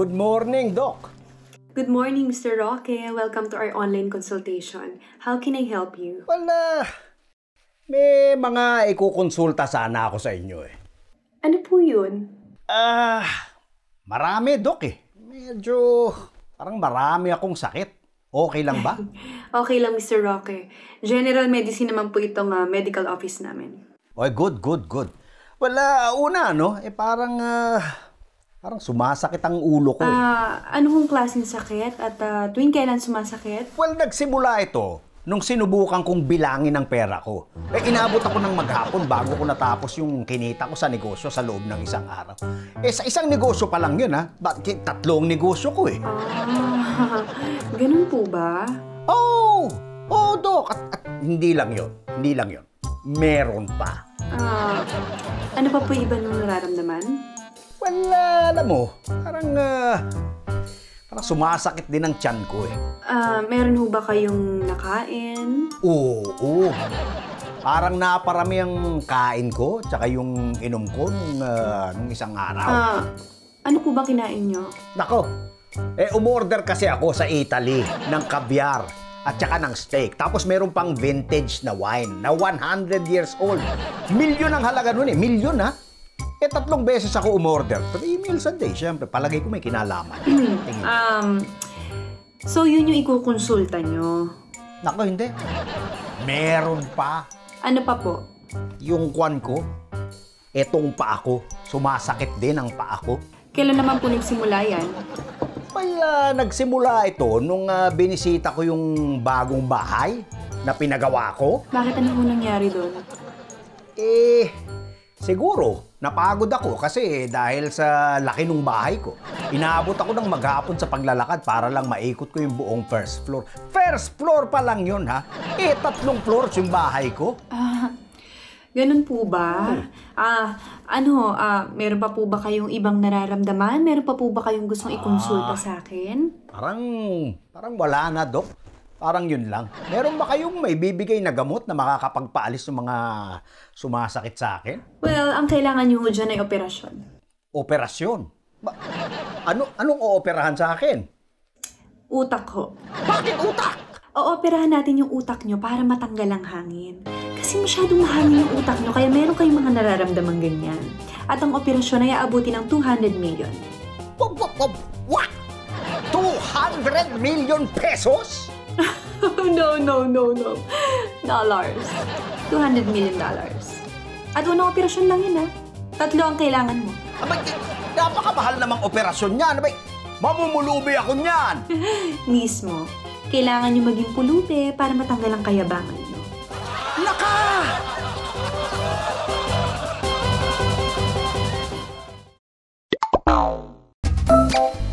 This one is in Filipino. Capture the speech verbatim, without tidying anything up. Good morning, Doc! Good morning, Mister Roque. Welcome to our online consultation. How can I help you? Wala! May mga ikukonsulta sana ako sa inyo eh. Ano po yun? Ah, uh, marami, Doc eh. Medyo parang marami akong sakit. Okay lang ba? Okay lang, Mister Roque. General medicine naman po itong uh, medical office namin. Okay, good, good, good. Wala, una no, eh parang... Uh, Parang sumasakit ang ulo ko eh. Uh, anong klaseng sakit at uh, tuwing kailan sumasakit? Well, nagsimula ito nung sinubukan kong bilangin ang pera ko. Eh, inabot ako ng maghapon bago ko natapos yung kinita ko sa negosyo sa loob ng isang araw. Eh, sa isang negosyo pa lang yun ha. Bakit tatlong negosyo ko eh. Ah, ganun po ba? Oh! Oh, Doc! At, at hindi lang yun. Hindi lang yun. Meron pa. Ah, uh, ano pa po iba nung nararamdaman? Wala, alam mo, parang, uh, parang sumasakit din ang tiyan ko eh. Ah, uh, meron ho ba kayong nakain? Oo, oo. Parang naparami ang kain ko, tsaka yung inom ko nung, uh, nung isang araw. Ah, uh, ano po ba kinain nyo? Nako, eh umorder kasi ako sa Italy ng kabyar at tsaka ng steak. Tapos meron pang vintage na wine na one hundred years old. Milyon ang halaga nun eh, milyon ha. Eh, tatlong beses ako umorder. Pero email Sunday, siyempre, palagay ko may kinalaman. um, so, yun yung ikukonsulta nyo? Nako, hindi. Meron pa. Ano pa po? Yung kwan ko, etong paa ko. Sumasakit din ang paa ko. Kailan naman po nagsimula yan? Wala, nagsimula ito nung uh, binisita ko yung bagong bahay na pinagawa ko. Bakit ano po nangyari doon? Eh, siguro. Napagod ako kasi dahil sa laki ng bahay ko. Inaabot ako ng maghapon sa paglalakad para lang maikot ko yung buong first floor. First floor pa lang yun, ha? Eh, tatlong floors yung bahay ko. Ah, ganun po ba? Hmm. Ah, ano, ah, meron pa po ba kayong ibang nararamdaman? Meron pa po ba kayong gustong ikonsulta ah, sa akin? Parang, parang wala na, Doc. Parang yun lang. Meron ba kayong may bibigay na gamot na makakapagpaalis ng mga sumasakit sa akin? Well, ang kailangan nyo dyan ay operasyon. Operasyon? Ba ano, anong ooperahan sa akin? Utak ho. Bakit utak? Ooperahan natin yung utak nyo para matanggal ang hangin. Kasi masyadong mahangin yung utak nyo, kaya meron kayong mga nararamdaman ganyan. At ang operasyon ay aabuti ng two hundred million. Bob, bob, bob. What? two hundred million pesos? No, no, no, no. Dollars. two hundred million dollars. At unang operasyon lang yun, ha? Tatlo ang kailangan mo. Abay, napakamahal namang operasyon niyan. Abay, mamumulubi ako niyan. Mismo. Kailangan nyo maging pulubi para matanggal ang kayabangan nyo. Naka!